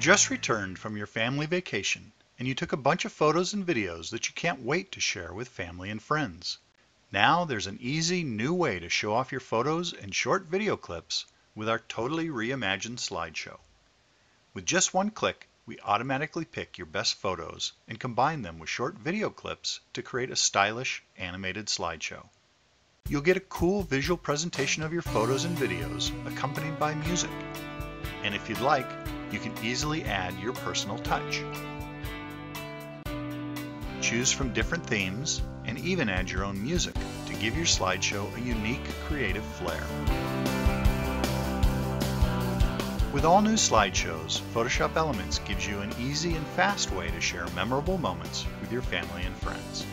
You've just returned from your family vacation and you took a bunch of photos and videos that you can't wait to share with family and friends. Now there's an easy new way to show off your photos and short video clips with our totally reimagined slideshow. With just one click, we automatically pick your best photos and combine them with short video clips to create a stylish animated slideshow. You'll get a cool visual presentation of your photos and videos accompanied by music. And if you'd like, you can easily add your personal touch. Choose from different themes and even add your own music to give your slideshow a unique creative flair. With all new slideshows, Photoshop Elements gives you an easy and fast way to share memorable moments with your family and friends.